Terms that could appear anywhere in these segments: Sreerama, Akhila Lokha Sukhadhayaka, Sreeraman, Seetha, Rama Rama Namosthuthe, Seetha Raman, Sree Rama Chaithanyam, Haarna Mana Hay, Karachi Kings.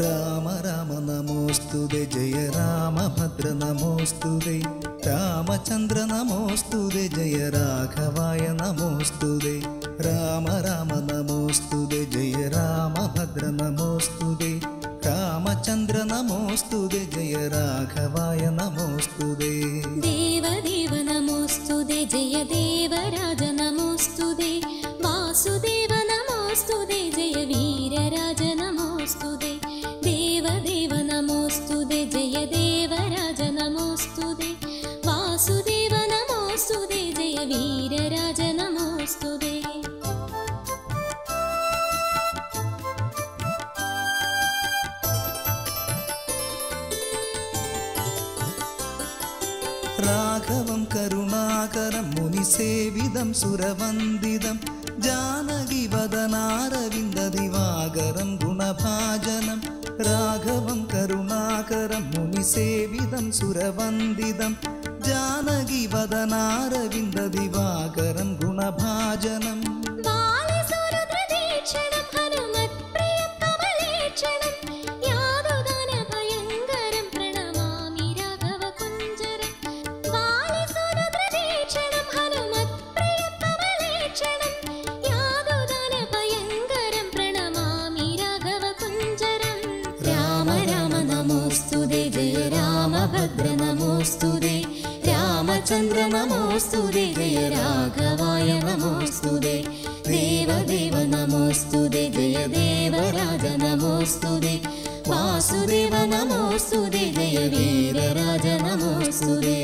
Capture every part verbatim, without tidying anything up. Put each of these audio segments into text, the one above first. राम राम नमोस्तुते जय राम भद्र नमोस्तुते रामचंद्र नमोस्तुते जय राघवाय नमोस्तुते राम राम नमोस्तुते जय राम भद्र नमोस्तुते रामचंद्र नमोस्तुते जय राघवाय नमोस्तुते देवदेव नमोस्तुते जय देवराज नमोस्तुते वासुदेव नमोस्तुते जय वीरराज नमोस्तुते देवदेव नमोस्तुते जय देवराज नमोस्तुते वासुदेव नमोस्तुते जय वीरराज नमोस्तुते राघवं करुणाकरं मुनिसेवितं सुरवंदितं जानकी वदनारविन्द दिवाकरं गुणभाजनं राघवं करुणाकरं मुनिसेवितं सुरवंदितं जानकी वदनारविन्द दिवाकरं गुणभाजनं बालसुहृद्रदीक्षणं हनुमत्प्रियं कमलेक्षणं यादुगानभयङ्करं प्रणमामि राघवकुञ्जरं बालसुहृद्रदीक्षणं हनुमत्प्रियं कमलेक्षणं यादुगानभयङ्करं प्रणमामि राघवकुञ्जरं राम राम नमोस्तुते जय राम भद्र नमोस्तुते रामचंद्र नमोस्तुते जय राघवाय नमोस्तुते देवदेव नमोस्तुते जय देवराज नमोस्तुते वासुदेव नमोस्तुते जय वीरराज नमोस्तुते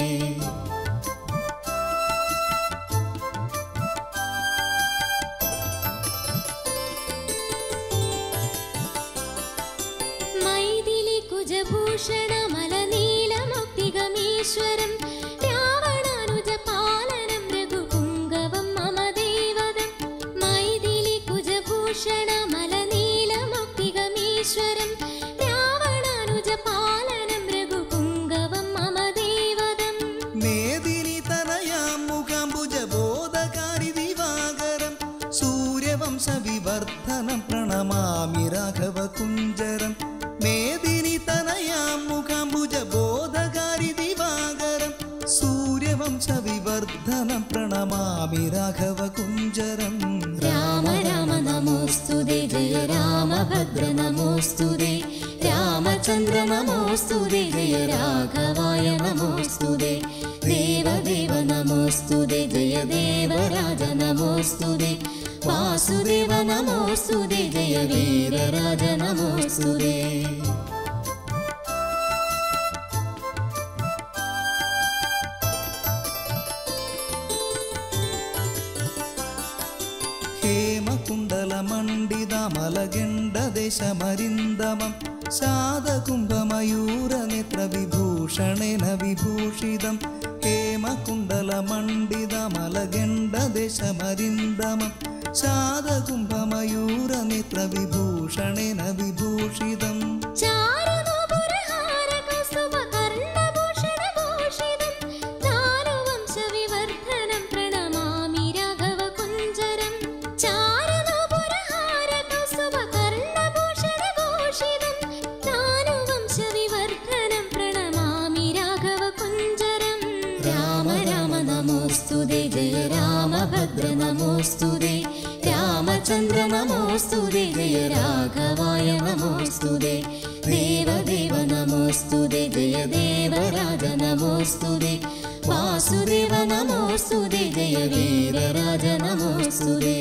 मलनीलमुक्तिगमीश्वरं रावणानुजपालनं रघुपुङ्गवं मम देवदं मैथिली कुजभूषण मलनीलमुक्तिगमीश्वरं रावणानुजपालनं रघुपुङ्गवं मम देवदं मेदिनीतनयां मुखम्बुजबोधकारि दिवाकरं सूर्यवंशविवर्धनं प्रणमामि राघवकुञ्जरं मेदिनीतनयां मुखम्बुजबोधकारि दिवाकरं सूर्यवंशविवर्धनं प्रणमामि राघवकुञ्जरं राम राम नमोस्तुते जय राम भद्र नमोस्तुते रामचंद्र नमोस्तुते जय राघवाय नमोस्तुते देवदेव नमोस्तुते जय देवराज नमोस्तुते वासुदेव नमोस्तुते जय वीरराज नमोस्तुते हेमकुण्डलमण्डितमलगण्डदेशमरिन्दमं शादकुम्भमयूरनेत्रविभूषणेन विभूषितं हेमकुण्डलमण्डितमलगण्डदेशमरिन्दमं शादकुम्भमयूरनेत्रविभूषणेन विभूषितं नमोस्तुते रामचंद्र नमोस्तुते जय राघवाय नमोस्तुते देवदेव नमोस्तुते जय देवराज नमोस्तुते वासुदेव नमोस्तुते जय वीरराज नमोस्तुते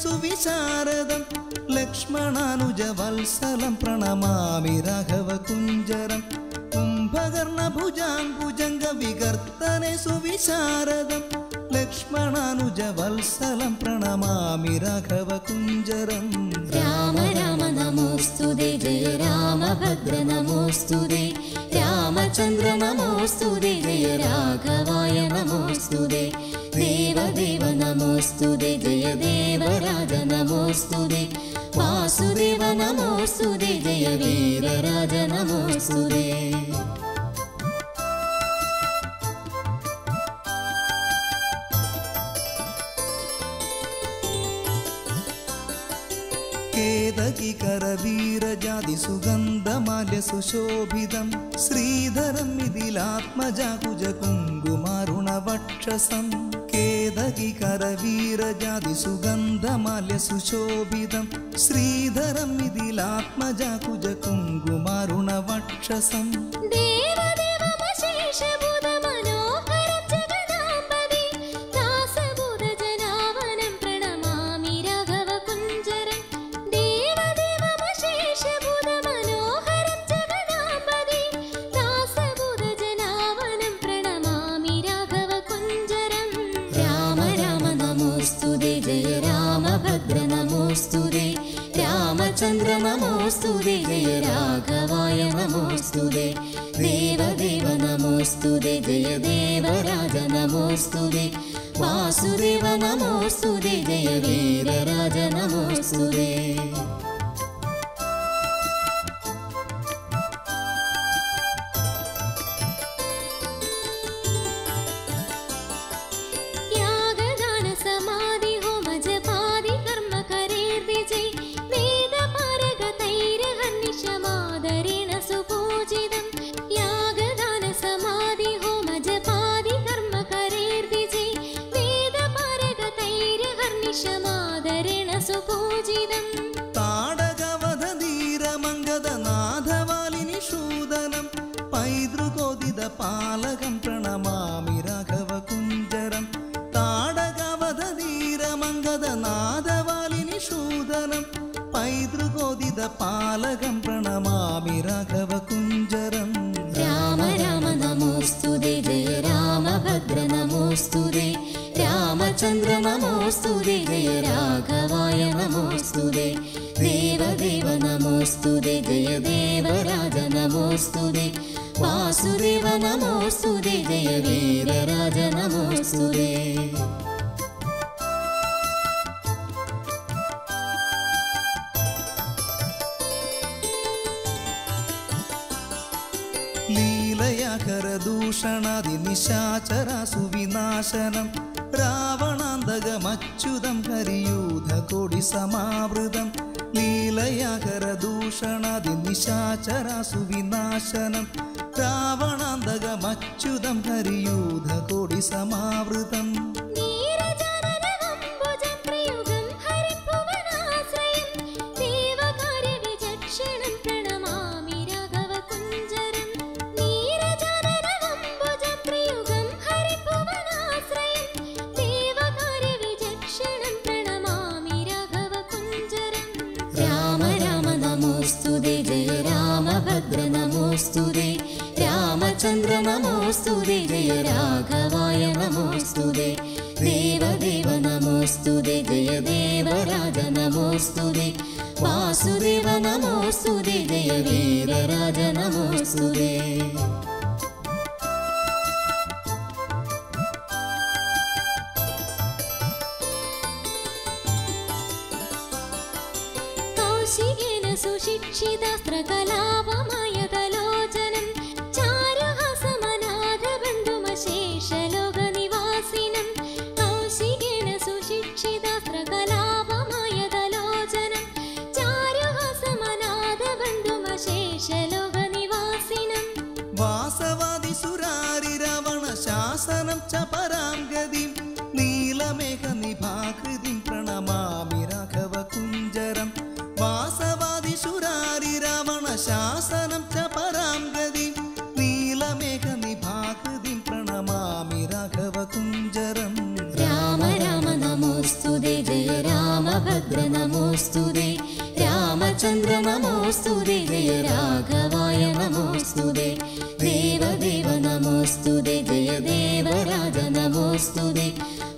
सुविशारदं लक्ष्मणानुजवत्सलं प्रणमामि राघवकुञ्जरं कुम्भकर्णभुजां भुजङ्गविकर्तने सुविशारदं लक्ष्मणानुजवत्सलं प्रणमामि राघवकुञ्जरम् राम राम नमोस्तुते जय रामभद्र नमोस्तुते रामचंद्र नमोस्तुते जय राघवाय नमोस्तुते देवदेव नमोस्तुते जय देवराज नमोस्तुते वासुदेव नमोस्तुते जय वीरराज नमोस्तुते। करवीरजादि सुगंधमाल्य सुशोभितं श्रीधरं मिथिलात्मजाकुज कुंगुमारुणवक्षसं केदकी करवीरजादि सुगंधमाल्य सुशोभितं श्रीधरं मिथिलात्मजाकुज कुंगुमारुणवक्षसं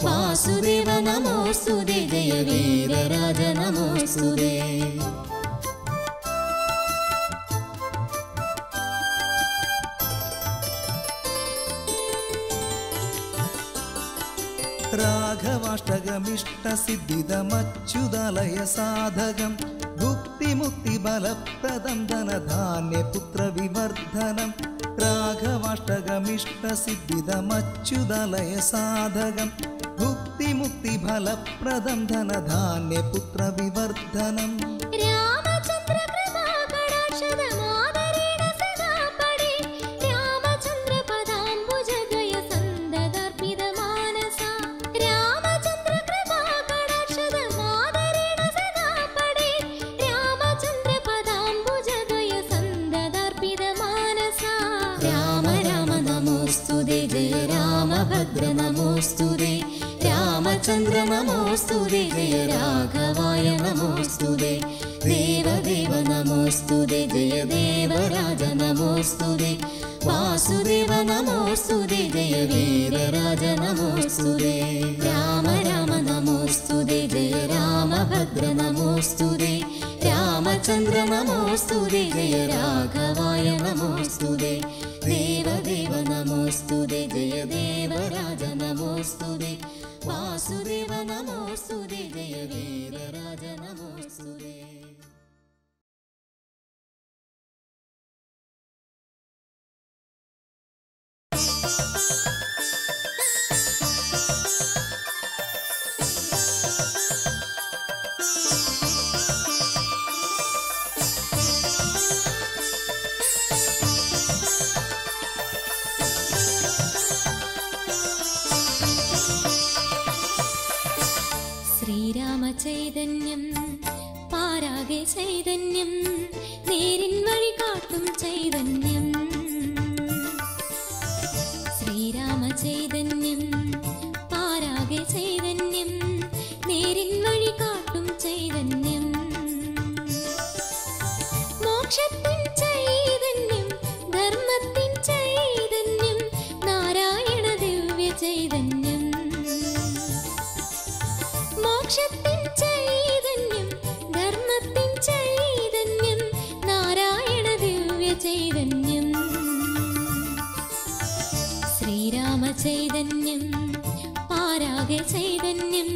वासुदेव नमोस्तुते जय वीर राज नमोस्तुते। राघवाष्टकमिष्ट सिद्धिदमच्युदालय साधकं भुक्ति मुक्ति बलप्रदं धनधान्य पुत्र विवर्धनम्। राघवाष्टकमिष्ट सिद्धिदमच्युदालय साधकं भुक्ति मुक्ति बलप्रदं धनधान्य पुत्र विवर्धनम्। नमोस्तुते रामचंद्र नमोस्तुते जय राघवाय नमोस्तुते। देवदेव नमोस्तुते जय देवराज नमोस्तुते। वासुदेव नमोस्तुते जय वीरराज नमोस्तुते। राम राम नमोस्तुते जय रामभद्र नमोस्तुते। रामचंद्र नमोस्तुते जय राघवाय नमोस्तुते। देवदेव नमोस्तुते जय देवराज नमोस्तुते। वासुदेव नमोस्तुते जय वीरराज नमोस्तुते। चैतन्यं पारागे चैतन्यं नेरिन वळि काट्टुम चैतन्यं श्रीराम चैतन्यं पारागे चैतन्यं नेरिन वळि काट्टुम चैतन्यं मोक्षत्तिन चैतन्यं धर्मत्तिन चैतन्यं नारायण दिव्य चैतन्यं मोक्षत्तिन चैतन्यं श्रीराम चैतन्यं पारागे चैतन्यं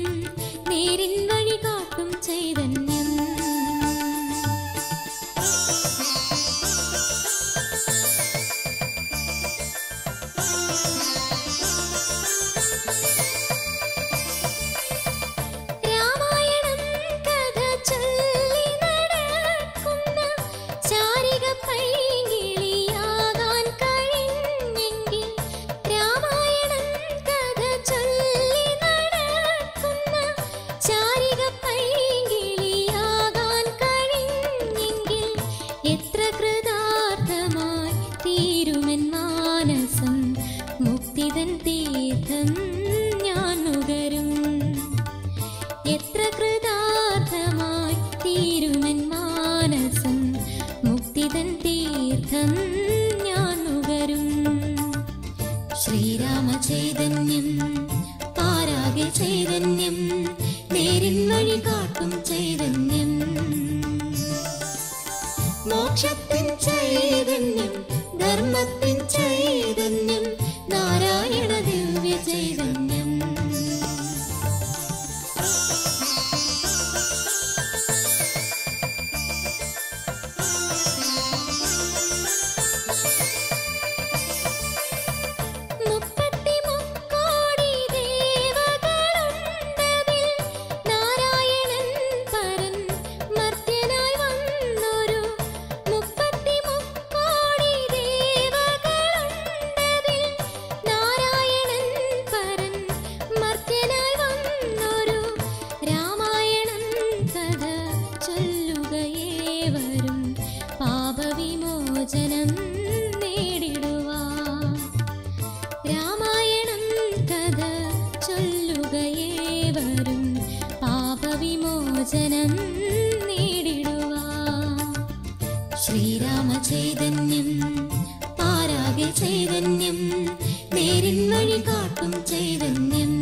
नेरिन वळि काट्टुम चैतन्यं।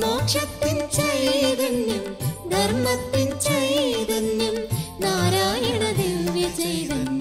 मोक्षतिन चैतन्यं धर्मतिन चैतन्यं नारायण दिव्य चैतन्यं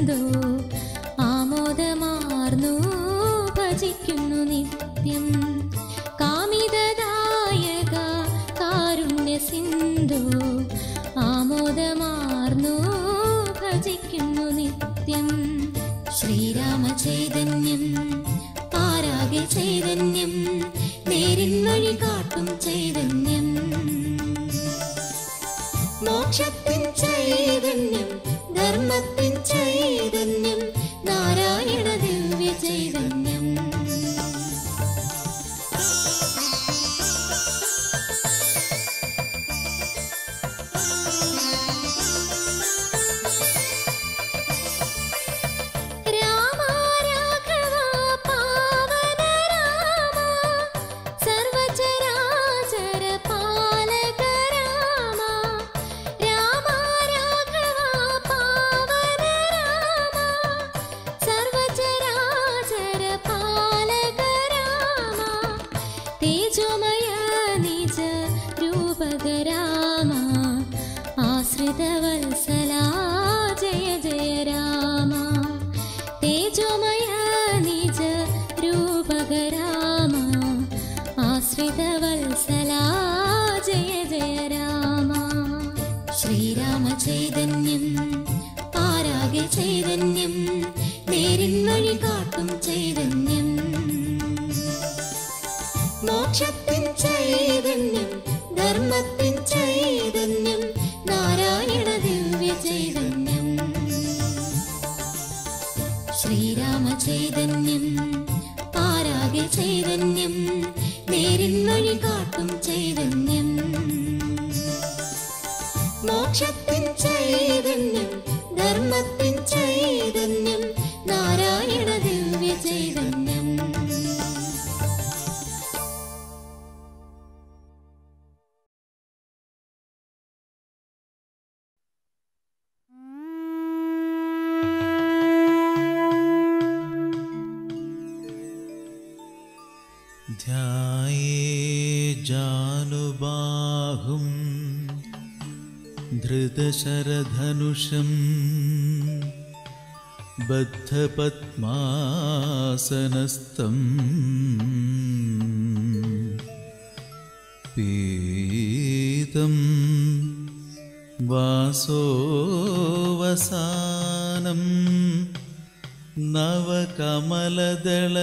എന്തു ആമോദമാർന്നു ഭജിക്കുന്നു നിത്യം കാമിതദായക കാരുണ്യ സിന്ധു ആമോദമാർന്നു ഭജിക്കുന്നു നിത്യം ശ്രീരാമ ചൈതന്യം പാരാഗേ ചൈതന്യം നേരിൻ വഴി കാട്ടും ചൈതന്യം മോക്ഷത്തിൻ ചൈതന്യം ധർമ്മത്തിൻ ചൈതന്യം നാരായണ ദിവ്യ ചൈതന്യം धनुषं बद्धपद्मासनस्थं पीतं वासोवसानं नवकमलदल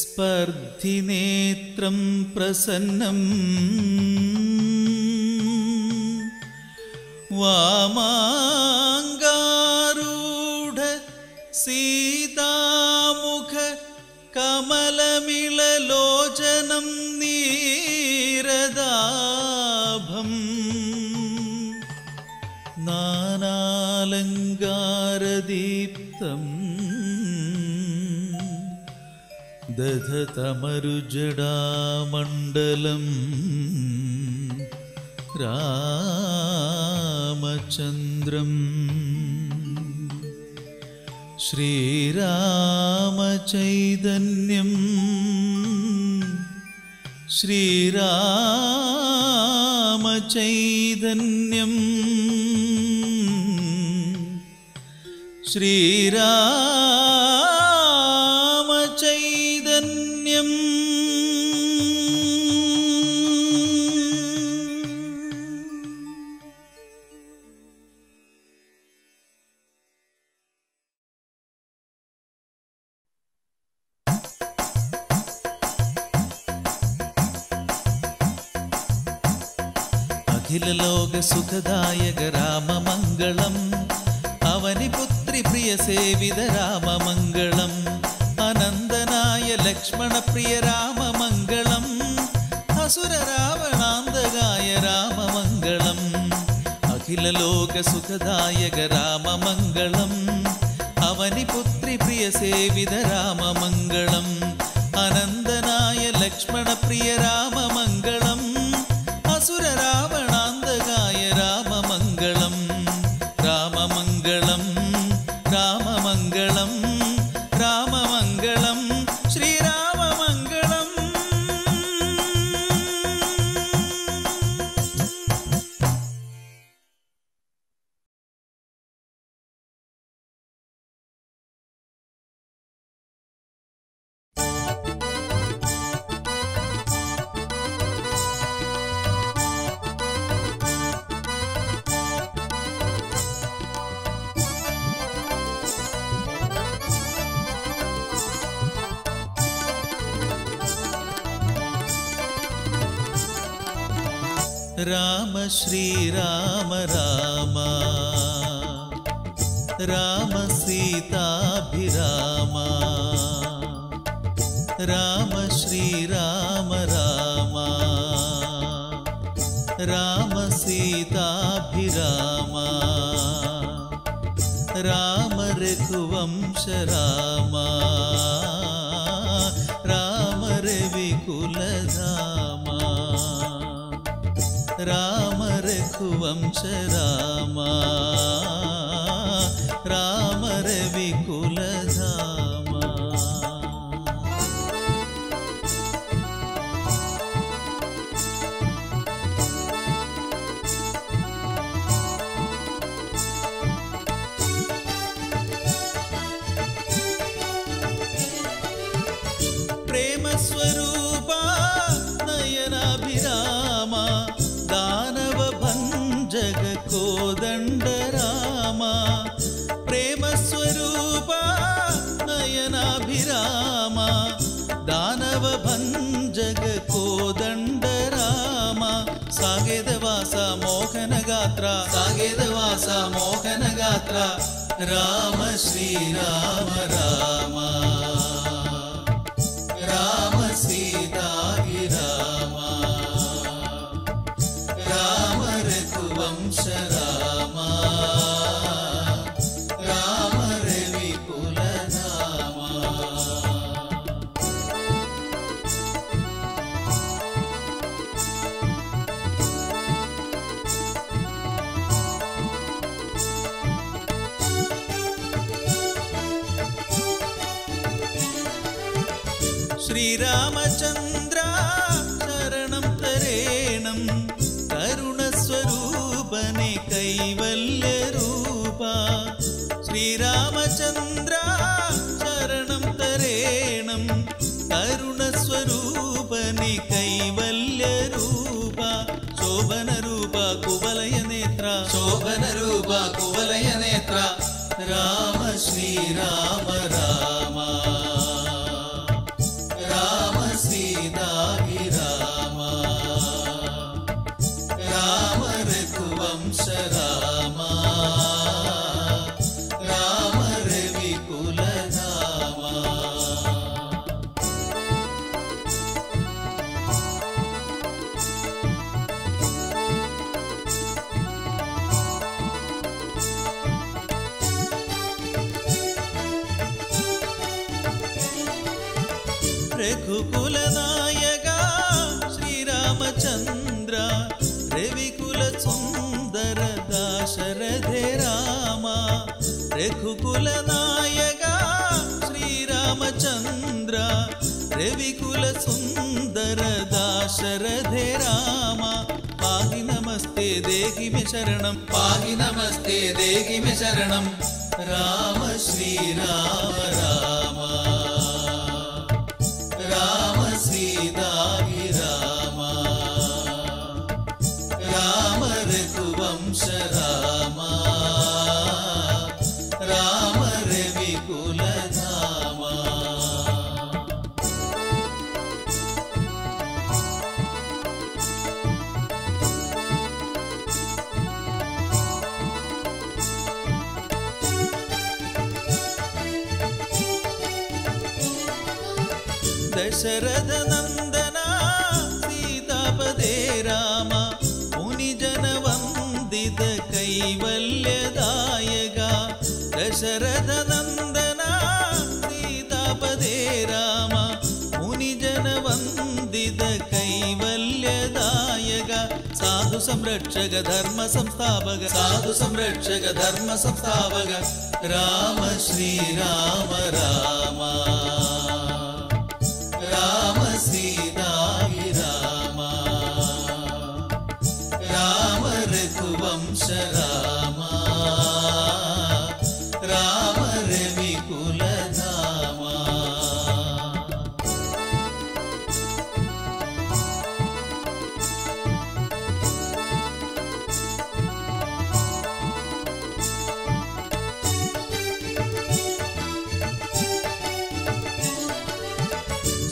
स्पर्धिनेत्रं प्रसन्नम् वामांगारूढ़ सीतामुख कमलमिललोचनं नीरदाभं नानालंगारदीप्तं दधतमरुजडामण्डलं रामचन्द्रं श्रीरामचैतन्यं श्रीरामचैतन्यं श्रीरामचैतन्यं लोक सुखदायक राम मंगलम अवनि पुत्री प्रिय सेवित राम मंगलम अनंदनाय लक्ष्मण प्रिय राम मंगलम असुर रावणांधकाय राम मंगलम अखिल लोक सुखदायक राम मंगलम अवनि पुत्री प्रिय सेवित राम मंगलम अनंदनाय लक्ष्मण प्रिय राम मंगलम असुर रावण राम श्री राम राम राम सीताभिराम राम श्री राम राम राम सीताभिराम राम रघुवंश राम राम रविकुलधाम राम रघुवंश राम राम रविकुलधाम। प्रेम स्वरूपा नयनाभिरामा कोदंड रामा प्रेम स्वरूपा नयनाभिरामा दानव भंजग कोदंड रामा सागेदवास मोहन गात्र सागेदवास मोहन गात्र राम श्री राम राम राम सीताभिराम श्रीरामचन्द्र शरणं तरेणं करुणस्वरूपने कैवल्यरूपा श्रीरामचन्द्र शरणं तरेणं करुणस्वरूपने कैवल्यरूपा शोभनरूपा कुवलय नेत्रा शोभनरूपा कुवलय नेत्रा राम श्रीराम राम रघुकुलनायका श्रीरामचंद्र रविकुल सुंदर दाशरथे राम रघुकुलनायका श्रीरामचंद्र रविकुल सुंदर दाशरथे राम पाहि नमस्ते देहि मे शरणं पाहि नमस्ते देहि मे शरणं राम श्री राम राम सीताभिरामा राम रघुवंश रामा राम रविकुलधामा। दशरथनंदन रामा मुनि जन वंदित कैवल्यदायका दशरथ नंदना सीतापदे रामा मुनि जन वंदित कैवल्यदायका साधु संरक्षक धर्म संस्थापक साधु संरक्षक धर्म संस्थापक राम श्री राम रामा राम सीता रघुवंश राम राम रविकुलधाम।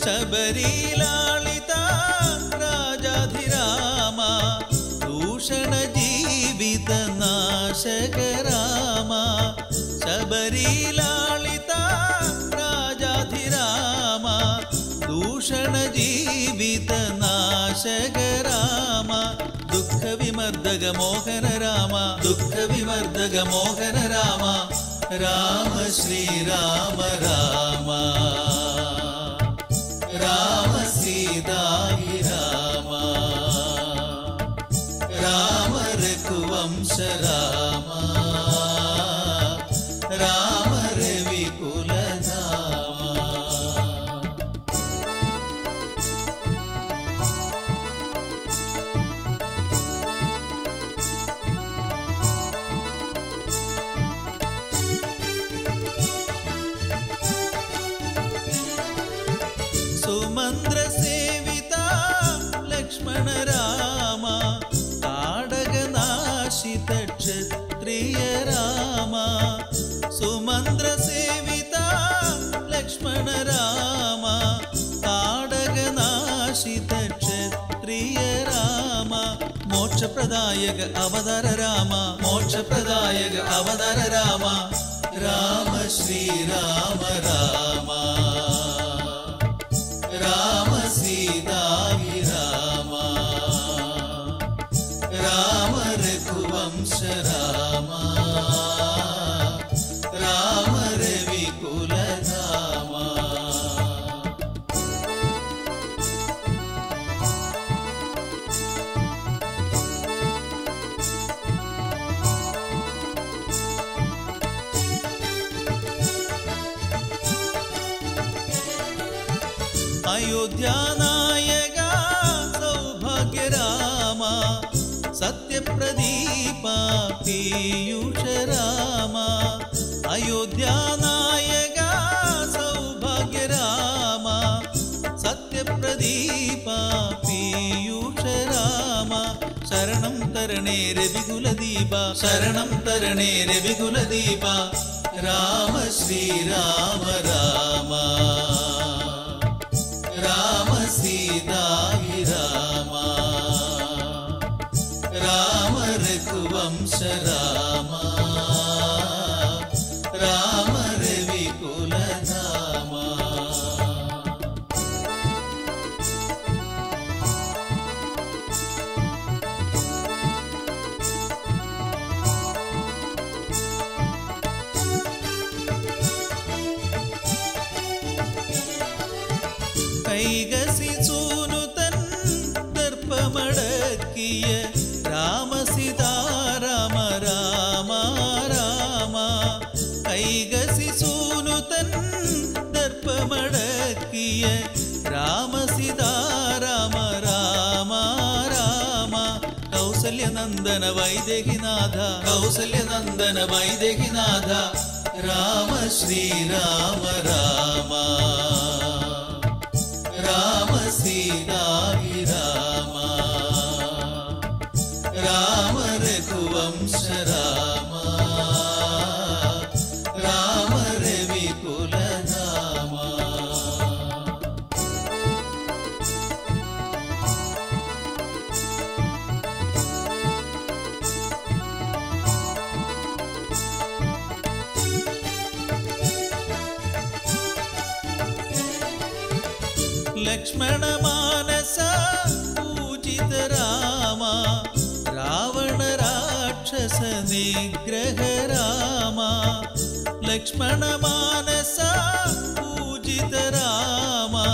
शबरी लालिता राजाधिरामा शासक रामा सबरी लालिता राजाधिरामा दूषण जीवित नाशक रामा दुख विमर्दक मोहन रामा दुख विमर्दक मोहन रामा राम श्री राम रामा राम सीताय रामा राम रघुवंश रामा राम रविकुल क्षत्रिय रामा सुमंत्र सेविता लक्ष्मण रामा ताडग नाशित क्षत्रिय रामा मोक्ष प्रदायक अवतार रामा मोक्ष प्रदायक अवतार रामा राम श्री राम रामा राम सीताय रामा राम रघुवंश रामा राम रविकुल धामा अयोध्या नायक सौभाग्य रामा सत्य प्रदीप पीयूष रामा अयोध्या नायक सौभाग्य रामा सत्य प्रदीप पीयूष रामा शरणं तरणे रविकुल दीप शरणं तरणे रविकुल दीप राम श्री राम रामा राम सीताय रामा राम रघुवंश रामा राम रविकुल धामा कैकसी सूनुतन दर्पमडकिय राम सीता राम रामा रामा कैकसी सूनुतन दर्पमडकिय राम सीता राम रामा रामा कौसल्य नंदन वैदेहीनाथ कौसल्य नंदन वैदेहीनाथ राम श्री राम रामा राम सीताय रामा राम रघुवंश रामा राम रविकुल धामा लक्ष्मण मानस पूजित रामा रावण राक्षस निग्रह रामा लक्ष्मण मानस पूजित रामा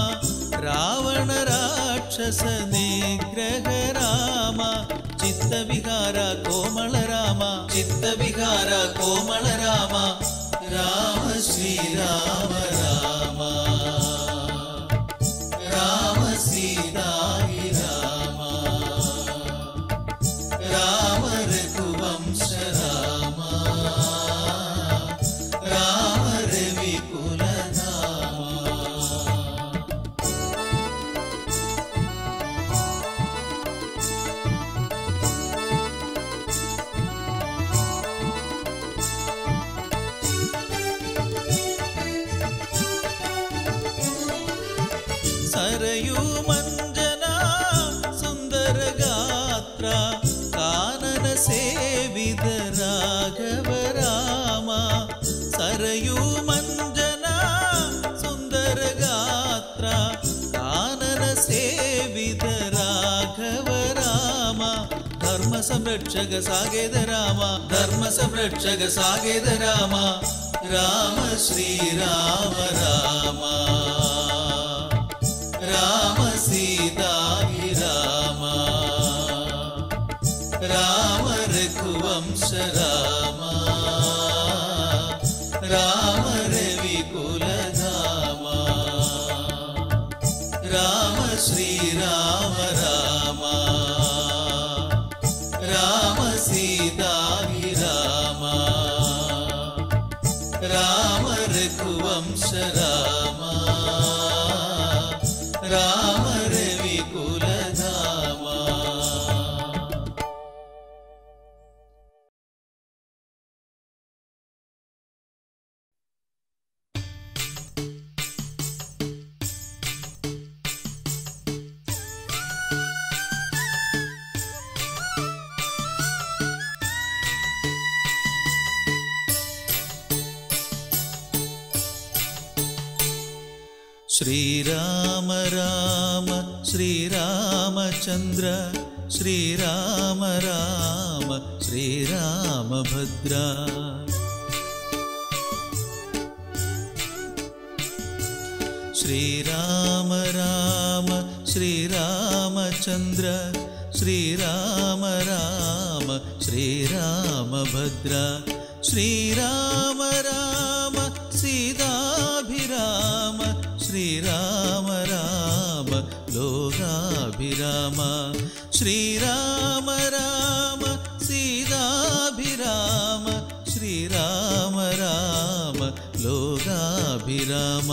रावण राक्षस निग्रह रामा चित्त विहार कोमल रामा चित्त विहार कोमल रामा राम श्री राम रामा राम सीताय रामा राम रघुवंश रामा राम रविकुल धामा सरयू मंजना सुंदर गात्र कानन सेवित राज संरक्षक सागेद राम धर्म संरक्षक सागेद राम राम श्री राम राम राम सीता राम राम रघुवंश राम राम रविकुल धाम राम श्री राम राम राम सीता राम राम रघुवंश राम राम रविकुल धाम। श्रीराम राम श्रीरामचन्द्र श्रीराम राम श्रीरामभद्र श्रीराम राम श्रीरामचन्द्र श्रीराम राम श्रीरामभद्र श्रीराम राम सीताभिराम श्रीराम राम लोकाभिराम श्रीराम राम सीताभिराम श्रीराम राम लोकाभिराम।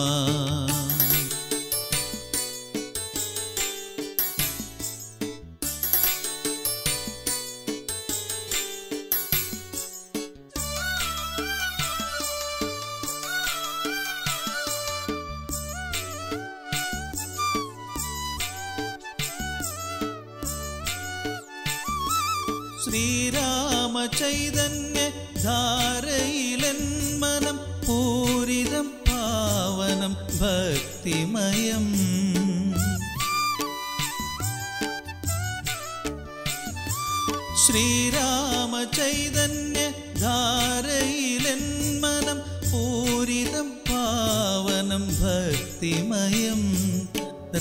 श्रीराम चैतन्य धारयिलन् मनम पूरितं पावनं भक्तिमयं श्रीराम चैतन्य धारयिलन् मनम पूरितं पावनं भक्तिमयं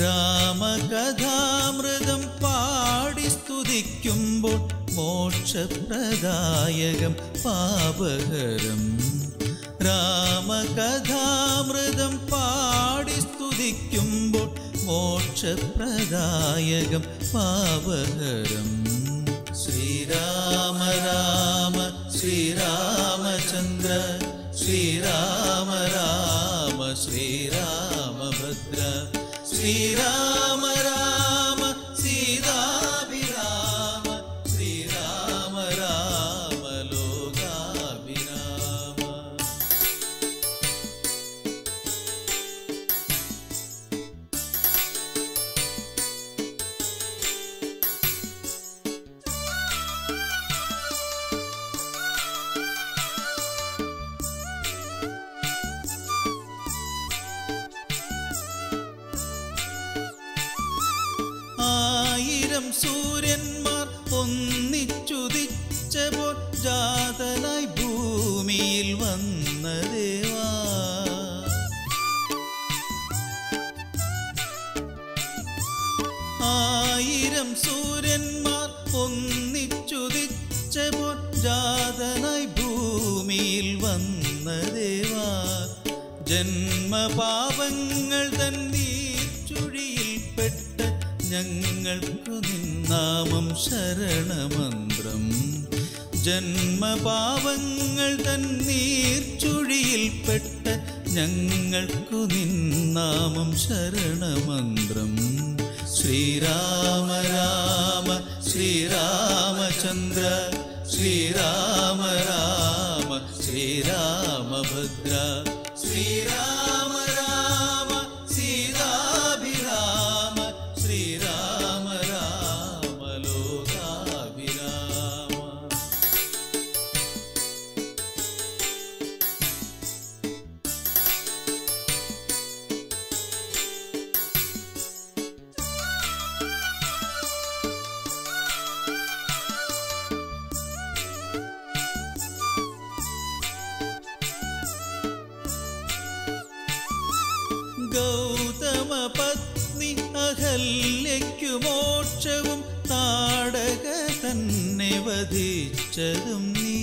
राम कथामृतं पाडि स्तुतिक्कुम्बोൾ मोक्षप्रदायकं पापहरं रामकथामृतं पाडि स्तुतिक्कुम्बोൾ मोक्षप्रदायकं पापहरं श्रीराम राम श्रीरामचन्द्र श्रीराम राम श्रीरामभद्र श्रीराम राम सीता सूर्यന്മാർ ഒന്നിച്ചുദിച്ചപ്പോൾ ജാതനായി ഭൂമിയിൽ വന്ന ദേവാ ആയിരം സൂര്യന്മാർ ഒന്നിച്ചുദിച്ചപ്പോൾ ജാതനായി ഭൂമിയിൽ വന്ന ദേവാ ജന്മപാപങ്ങൾ തൻ നീർച്ചുഴിയിൽപ്പെട്ട ഞങ്ങൾക്കു നിന്നാമം ശരണമന്ത്രം ജന്മപാപങ്ങൾ തൻ നീർച്ചുഴിയിൽപ്പെട്ട ഞങ്ങൾക്കു നിന്നാമം ശരണമന്ത്രം ശ്രീരാമ രാമ ശ്രീരാമചന്ദ്ര ശ്രീരാമ രാമ ശ്രീരാമഭദ്ര ശ്രീരാമ രാമ సృష్టించదుం నీ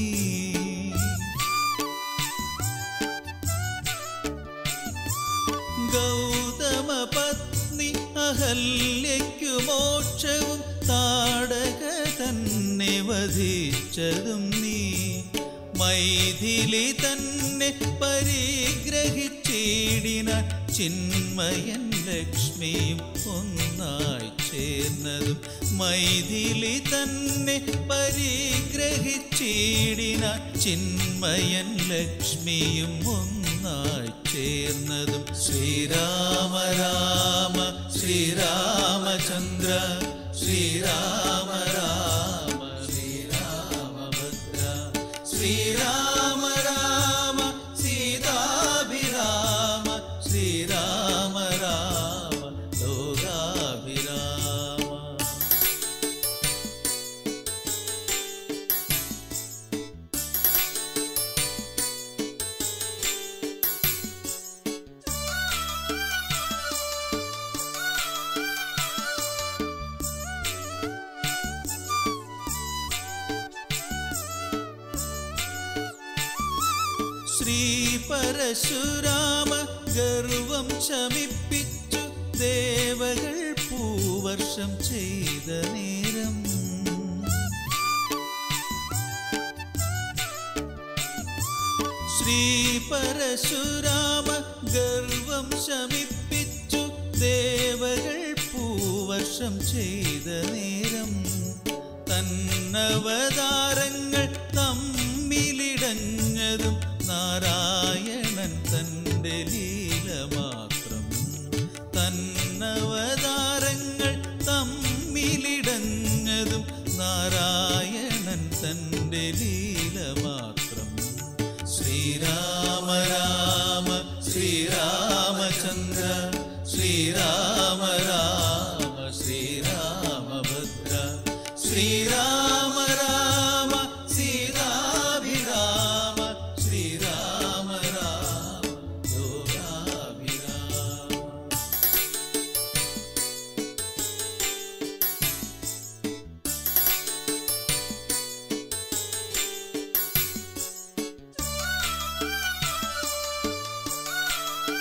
గౌతమ పత్ని అహల్యకు మోక్షం తాడక തന്നെ వధించదుం నీ మైథిలి തന്നെ పరిగ్రహించిడిన చిన్మయన్ లక్ష్మీం ఒన్నాయి చేర్నదు మైథిలి തന്നെ పరిగ్రహించిడిన చిన్మయన్ లక్ష్మీం ఒన్నాయి చేర్నదు శ్రీరామ రామ శ్రీరామచంద్ర శ్రీరామ రామ శ్రీరామభద్ర శ్రీరామ రామ సీతాభిరామ శ్రీరామ రామ లోకాభిరామ परशुराम गर्वं शमिप्पिच्चु देवगळ पूवर्षं चेयद नेरं श्री परशुराम गर्वं शमिप्पिच्चु देवगळ पूवर्षं चेयद नेरं तन्नवदारंगळ तम्मिलिडंगदुम नारायणन तन्ने लीलमात्रम तन्नवदारंगळ तम्मिलिडंगदुम नारायणन तन्ने लीलमात्रम श्रीराम राम श्रीरामचंद्र श्रीराम राम श्रीरामभद्र श्रीराम राम सीताभिराम श्रीराम राम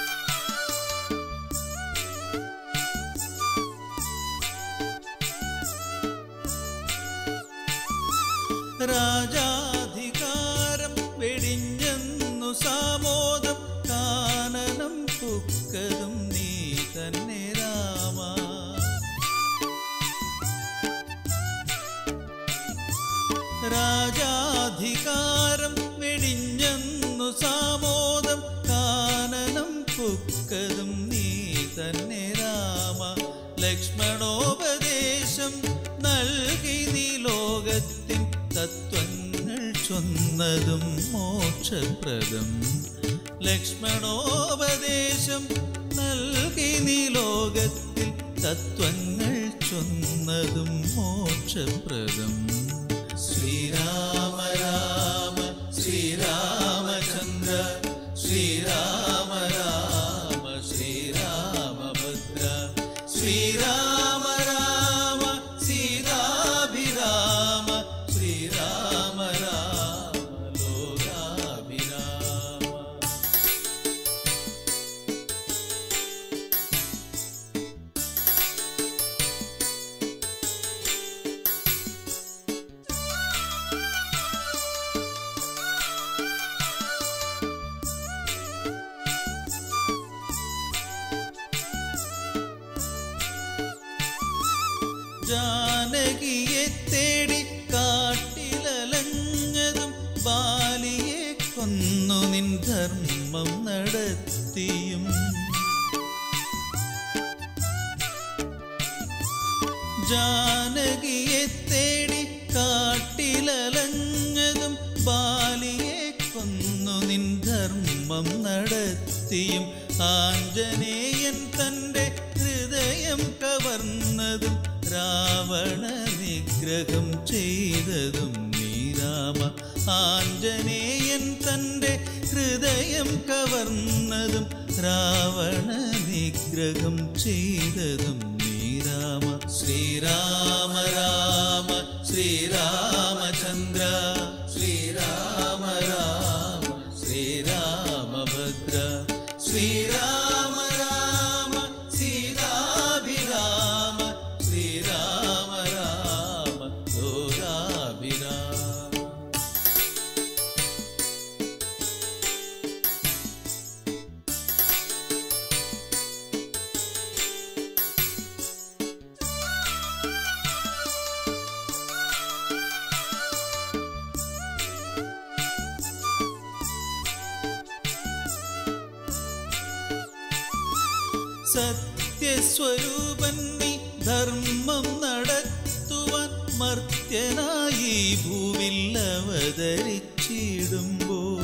लोकाभिराम രാജാധികാരം വെടിഞ്ഞെന്നു സാമോദം കാനനം പുക്കതും നീ തന്നെ രാമ രാജാധികാരം വെടിഞ്ഞെന്നു സാമോദം കാനനം പുക്കതും നീ തന്നെ രാമ ലക്ഷ്മണോപദേശം നൽകി നീ ലോകത്തിൻ തത്വങ്ങൾ ചൊന്നതും മോക്ഷപ്രദം ലക്ഷ്മണോപദേശം നൽകി നീ ലോകത്തിൽ തത്വങ്ങൾ ചൊന്നതും മോക്ഷപ്രദം ശ്രീരാമ രാമ ശ്രീരാമചന്ദ്ര ശ്രീരാമ രാമ ശ്രീരാമഭദ്ര ശ്രീരാമ രാമ സീതാഭിരാമ श्रीराम राम लोकाभिराम जानकिये तेड़ी ബാലിയെ കൊന്നു നിൻ ധർമ്മം നടത്തിയും ജാനകിയെ തേടി കാട്ടിലലഞ്ഞതും ബാലിയെ കൊന്നു നിൻ ധർമ്മം നടത്തിയും ആഞ്ജനേയൻ തൻ്റെ ഹൃദയം കവർന്നതും രാവണ നിഗ്രഹം ചെയ്തതും നീരാമ ആഞ്ജനേയൻ തൻ്റെ ഹൃദയം കവർന്നതും രാവണ നിഗ്രഹം ചെയ്തതും നീരാമ ശ്രീരാമ രാമ ശ്രീരാമചന്ദ്ര സത്യസ്വരൂപൻ നീ ധർമ്മം നടത്തുവാൻ മർത്യനായി ഭൂവിൽ അവതരിച്ചിടുമ്പോൾ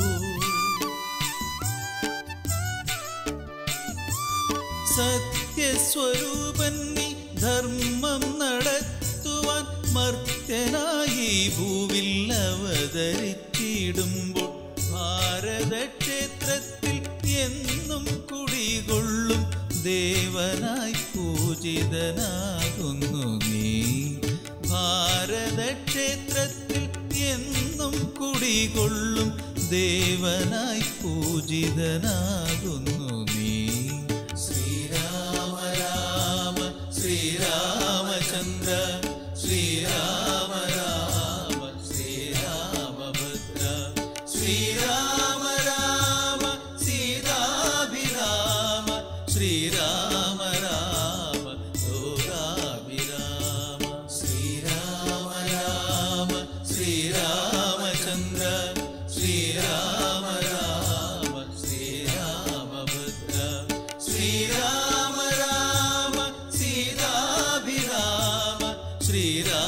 സത്യസ്വരൂപൻ നീ ധർമ്മം നടത്തുവാൻ മർത്യനായി ഭൂവിൽ അവതരിച്ചിടുമ്പോൾ ഭാരതക്ഷേത്രത്തിൽ എന്നും കുടികൊള്ളും ദേവനായി പൂജിതനാകുന്നു നീ. ഭാരതക്ഷേത്രത്തിൽ എന്നും കുടികൊള്ളും ദേവനായി പൂജിതനാകുന്നു നീ. ശ്രീരാമ രാമ ശ്രീരാമചന്ദ്ര ശ്രീരാമ രാമ ശ്രീരാമഭദ്ര ശ്രീരാമ രാമ സീതാഭിരാമ ശ്രീരാമ രാമ ലോകാഭിരാമ. ശ്രീരാമ രാമ ശ്രീരാമചന്ദ്ര ശ്രീരാമ രാമ ശ്രീരാമഭദ്ര ശ്രീരാമ രാമ സീതാഭിരാമ ശ്രീരാമ